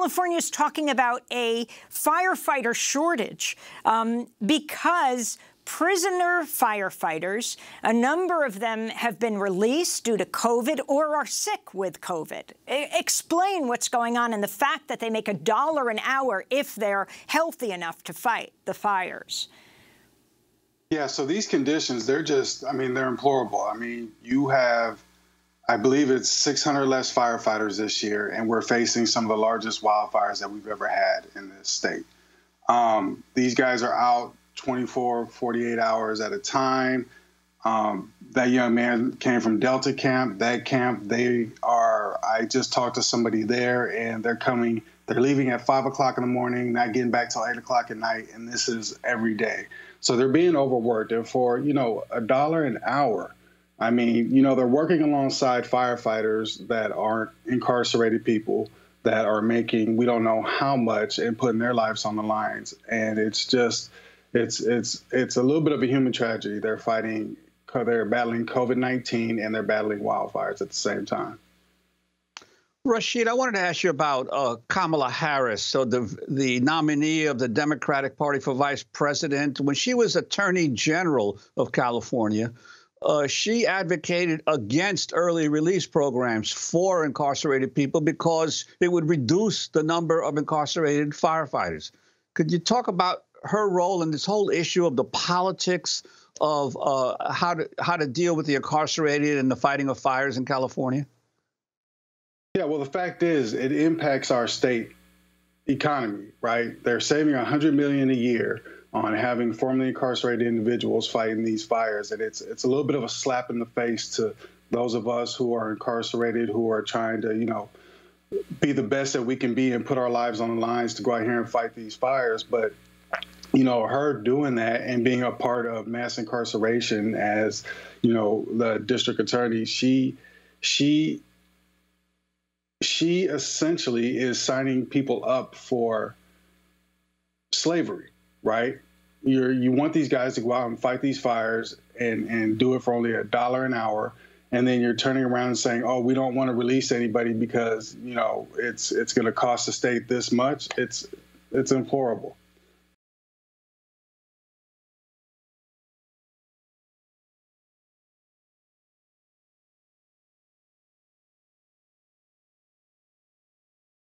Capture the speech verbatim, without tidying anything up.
California is talking about a firefighter shortage um, because prisoner firefighters, a number of them have been released due to COVID or are sick with COVID. Explain what's going on and the fact that they make a dollar an hour if they're healthy enough to fight the fires. Yeah, so these conditions, they're just, I mean, they're implorable. I mean, you have, I believe it's six hundred less firefighters this year, and we're facing some of the largest wildfires that we've ever had in this state. Um, these guys are out twenty-four, forty-eight hours at a time. Um, that young man came from Delta Camp. That camp, they are, I just talked to somebody there, and they're coming, they're leaving at five o'clock in the morning, not getting back till eight o'clock at night, and this is every day. So they're being overworked, and for, you know, a dollar an hour, I mean, you know, they're working alongside firefighters that aren't incarcerated people that are making, we don't know how much, and putting their lives on the lines. And it's just, It's it's it's a little bit of a human tragedy. They're fighting, they're battling COVID nineteen and they're battling wildfires at the same time. Rashid, I wanted to ask you about uh, Kamala Harris, so the the nominee of the Democratic Party for vice president. When she was Attorney General of California, uh, she advocated against early release programs for incarcerated people because it would reduce the number of incarcerated firefighters. Could you talk about her role in this whole issue of the politics of uh, how to how to deal with the incarcerated and the fighting of fires in California? Yeah, well, the fact is it impacts our state economy, right? They're saving one hundred million dollars a year on having formerly incarcerated individuals fighting these fires. And it's, it's a little bit of a slap in the face to those of us who are incarcerated, who are trying to, you know, be the best that we can be and put our lives on the lines to go out here and fight these fires. But you know, her doing that and being a part of mass incarceration as, you know, the district attorney, she, she, she essentially is signing people up for slavery, right? You're, you want these guys to go out and fight these fires and, and do it for only a dollar an hour. And then you're turning around and saying, oh, we don't want to release anybody because, you know, it's, it's going to cost the state this much. It's, it's implorable.